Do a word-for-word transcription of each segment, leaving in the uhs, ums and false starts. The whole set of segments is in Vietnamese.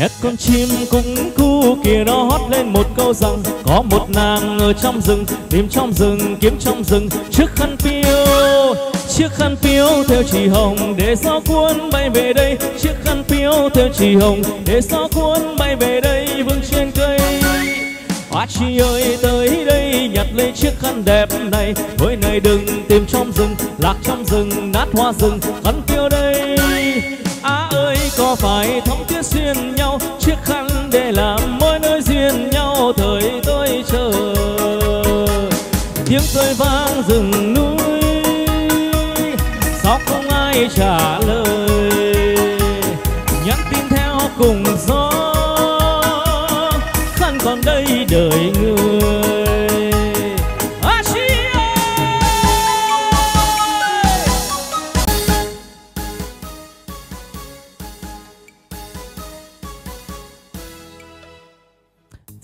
Hết con chim cũng cu kìa nó hót lên một câu rằng có một nàng ở trong rừng, tìm trong rừng, kiếm trong rừng chiếc khăn piêu. Chiếc khăn piêu theo chị Hồng để gió cuốn bay về đây. Chiếc khăn piêu theo chị Hồng để gió cuốn bay về đây vương trên cây. À chị ơi tới đây nhặt lấy chiếc khăn đẹp này, với này đừng tìm trong rừng, lạc trong rừng, nát hoa rừng, khăn piêu đây. Á ơi có phải thắm thiết xuyên nhau, chiếc khăn để làm mối nối duyên nhau thời tôi chờ. Tiếng tôi vang rừng núi, sao không ai trả lời. Nhắn tin theo cùng gió, khăn còn đây đời người.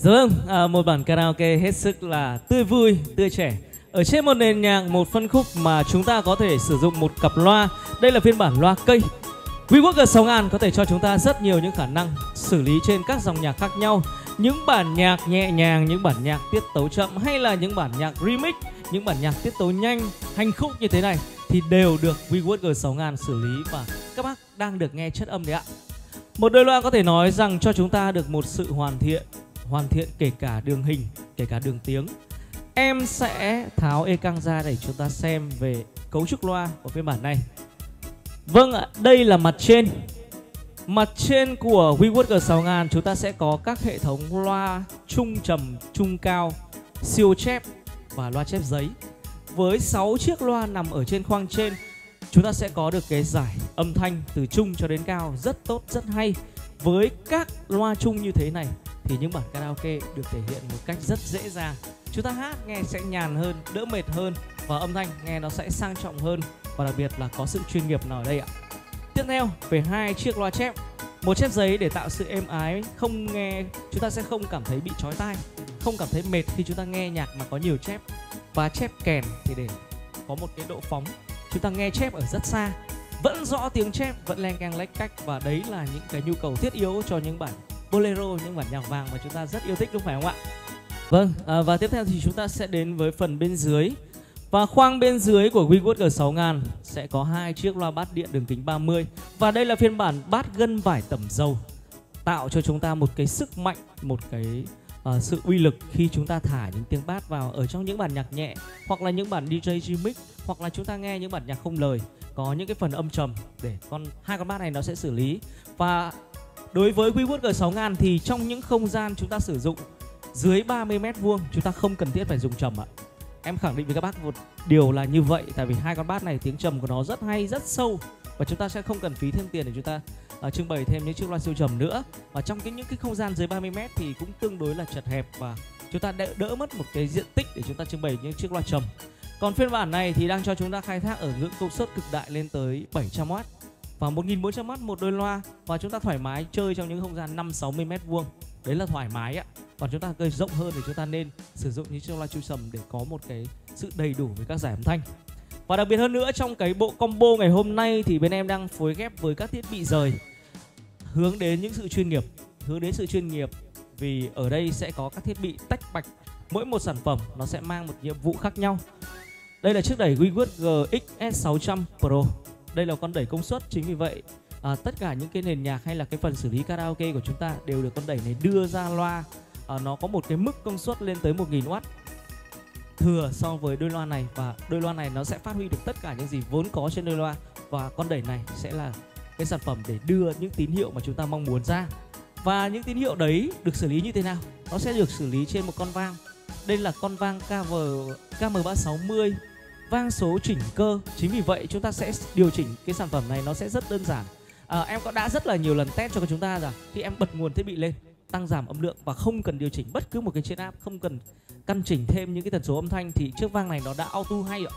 Vâng, à, một bản karaoke hết sức là tươi vui, tươi trẻ. Ở trên một nền nhạc, một phân khúc mà chúng ta có thể sử dụng một cặp loa. Đây là phiên bản loa cây. WeWood G sáu nghìn có thể cho chúng ta rất nhiều những khả năng xử lý trên các dòng nhạc khác nhau. Những bản nhạc nhẹ nhàng, những bản nhạc tiết tấu chậm, hay là những bản nhạc remix, những bản nhạc tiết tấu nhanh, hành khúc như thế này thì đều được WeWood G sáu nghìn xử lý và các bác đang được nghe chất âm đấy ạ. Một đôi loa có thể nói rằng cho chúng ta được một sự hoàn thiện. Hoàn thiện kể cả đường hình, kể cả đường tiếng. Em sẽ tháo e căng ra để chúng ta xem về cấu trúc loa của phiên bản này. Vâng ạ, đây là mặt trên. Mặt trên của WeWood G sáu nghìn chúng ta sẽ có các hệ thống loa trung trầm, trung cao, siêu chép và loa chép giấy. Với sáu chiếc loa nằm ở trên khoang trên, chúng ta sẽ có được cái giải âm thanh từ trung cho đến cao rất tốt, rất hay. Với các loa chung như thế này thì những bản karaoke được thể hiện một cách rất dễ dàng. Chúng ta hát nghe sẽ nhàn hơn, đỡ mệt hơn, và âm thanh nghe nó sẽ sang trọng hơn, và đặc biệt là có sự chuyên nghiệp nào ở đây ạ. Tiếp theo về hai chiếc loa chép, một chép giấy để tạo sự êm ái, không nghe chúng ta sẽ không cảm thấy bị chói tai, không cảm thấy mệt khi chúng ta nghe nhạc mà có nhiều chép, và chép kèn thì để có một cái độ phóng, chúng ta nghe chép ở rất xa vẫn rõ tiếng chép, vẫn leng keng lách cách, và đấy là những cái nhu cầu thiết yếu cho những bản bolero, những bản nhạc vàng mà chúng ta rất yêu thích, đúng phải không ạ? Vâng, à, và tiếp theo thì chúng ta sẽ đến với phần bên dưới. Và khoang bên dưới của WeWood G sáu nghìn sẽ có hai chiếc loa bát điện đường kính ba mươi. Và đây là phiên bản bát gân vải tẩm dầu, tạo cho chúng ta một cái sức mạnh, một cái uh, sự uy lực khi chúng ta thả những tiếng bát vào ở trong những bản nhạc nhẹ, hoặc là những bản đê gi remix, hoặc là chúng ta nghe những bản nhạc không lời, có những cái phần âm trầm để con hai con bát này nó sẽ xử lý. Và đối với WeWood G sáu nghìn thì trong những không gian chúng ta sử dụng dưới ba mươi mét vuông, chúng ta không cần thiết phải dùng trầm ạ. Em khẳng định với các bác một điều là như vậy, tại vì hai con bát này tiếng trầm của nó rất hay, rất sâu, và chúng ta sẽ không cần phí thêm tiền để chúng ta uh, trưng bày thêm những chiếc loa siêu trầm nữa. Và trong cái những cái không gian dưới ba mươi mét thì cũng tương đối là chật hẹp, và chúng ta đỡ, đỡ mất một cái diện tích để chúng ta trưng bày những chiếc loa trầm. Còn phiên bản này thì đang cho chúng ta khai thác ở ngưỡng công suất cực đại lên tới bảy trăm oát và một nghìn bốn trăm oát một đôi loa, và chúng ta thoải mái chơi trong những không gian năm sáu mươi mét vuông. Đấy là thoải mái ạ. Còn chúng ta hơi rộng hơn thì chúng ta nên sử dụng những chiếc loa chu sầm để có một cái sự đầy đủ với các giải âm thanh. Và đặc biệt hơn nữa, trong cái bộ combo ngày hôm nay thì bên em đang phối ghép với các thiết bị rời, hướng đến những sự chuyên nghiệp, hướng đến sự chuyên nghiệp, vì ở đây sẽ có các thiết bị tách bạch, mỗi một sản phẩm nó sẽ mang một nhiệm vụ khác nhau. Đây là chiếc đẩy WeWood G X S sáu trăm Pro. Đây là con đẩy công suất, chính vì vậy à, tất cả những cái nền nhạc hay là cái phần xử lý karaoke của chúng ta đều được con đẩy này đưa ra loa. à, Nó có một cái mức công suất lên tới một nghìn oát thừa so với đôi loa này, và đôi loa này nó sẽ phát huy được tất cả những gì vốn có trên đôi loa, và con đẩy này sẽ là cái sản phẩm để đưa những tín hiệu mà chúng ta mong muốn ra. Và những tín hiệu đấy được xử lý như thế nào? Nó sẽ được xử lý trên một con vang. Đây là con vang K M ba sáu mươi, vang số chỉnh cơ. Chính vì vậy chúng ta sẽ điều chỉnh cái sản phẩm này nó sẽ rất đơn giản. à, Em có đã rất là nhiều lần test cho chúng ta rằng khi em bật nguồn thiết bị lên, tăng giảm âm lượng và không cần điều chỉnh bất cứ một cái trên áp, không cần căn chỉnh thêm những cái tần số âm thanh, thì chiếc vang này nó đã auto hay ạ.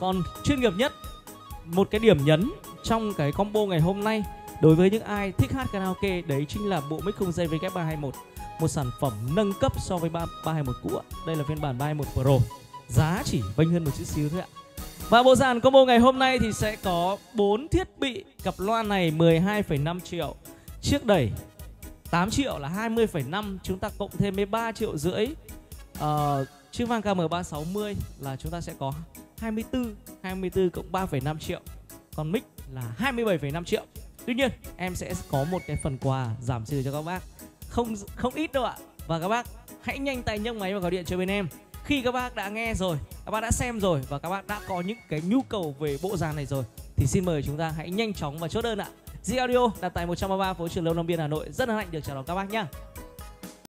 Còn chuyên nghiệp nhất, một cái điểm nhấn trong cái combo ngày hôm nay đối với những ai thích hát karaoke, đấy chính là bộ mic không dây W ba hai mốt, một sản phẩm nâng cấp so với ba hai mốt cũ. Đây là phiên bản ba hai mốt Pro, giá chỉ vênh hơn một chút xíu thôi ạ. Và bộ dàn combo ngày hôm nay thì sẽ có bốn thiết bị. Cặp loa này mười hai phẩy năm triệu, chiếc đẩy tám triệu là hai mươi phẩy năm, chúng ta cộng thêm mười ba triệu rưỡi uh, chiếc van K M ba sáu mươi là chúng ta sẽ có hai mươi tư, hai mươi tư cộng ba phẩy năm triệu. Còn mic là hai mươi bảy phẩy năm triệu. Tuy nhiên em sẽ có một cái phần quà giảm trừ cho các bác không không ít đâu ạ. Và các bác hãy nhanh tay nhấc máy và gọi điện cho bên em. Khi các bác đã nghe rồi, các bác đã xem rồi và các bác đã có những cái nhu cầu về bộ dàn này rồi thì xin mời chúng ta hãy nhanh chóng và chốt đơn ạ. giê Audio đặt tại một trăm ba mươi ba phố Trường Lâu, Long Biên, Hà Nội rất hân hạnh được chào đón các bác nhá.